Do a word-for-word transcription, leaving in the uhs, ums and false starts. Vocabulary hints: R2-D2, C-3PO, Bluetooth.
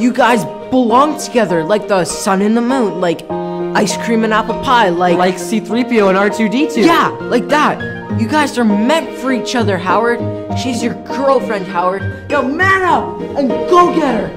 You guys belong together, like the sun and the moon, like ice cream and apple pie, like... Like C three P O and R two D two. Yeah, like that. You guys are meant for each other, Howard. She's your girlfriend, Howard. Yo, man up and go get her.